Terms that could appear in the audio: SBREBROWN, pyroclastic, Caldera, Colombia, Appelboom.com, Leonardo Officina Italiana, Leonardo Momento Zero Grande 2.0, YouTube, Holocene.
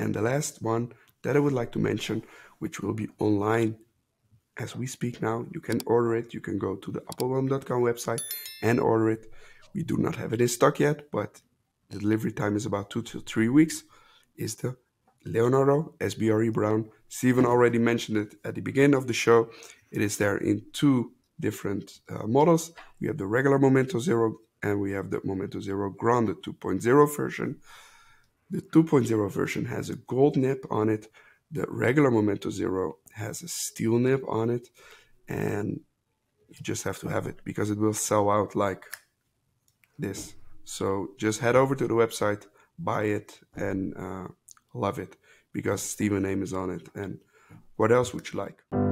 And the last one that I would like to mention, which will be online as we speak now, you can order it. You can go to the Appelboom.com website and order it. We do not have it in stock yet, but the delivery time is about 2 to 3 weeks. Is the Leonardo SBRE Brown. Steven already mentioned it at the beginning of the show. It is there in two different models. We have the regular Momento Zero and we have the Momento Zero Grande 2.0 version. The 2.0 version has a gold nib on it. The regular Momento Zero has a steel nib on it, and you just have to have it because it will sell out like this. So just head over to the website, buy it, and love it because Steven's name is on it. And what else would you like?